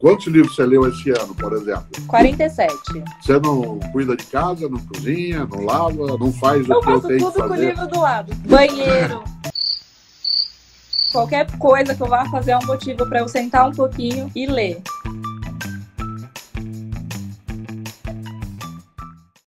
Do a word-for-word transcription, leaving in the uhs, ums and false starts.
Quantos livros você leu esse ano, por exemplo? quarenta e sete. Você não cuida de casa, não cozinha, não lava, não faz eu o que eu tenho que fazer? Eu faço tudo com o livro do lado. Banheiro. Qualquer coisa que eu vá fazer é um motivo para eu sentar um pouquinho e ler.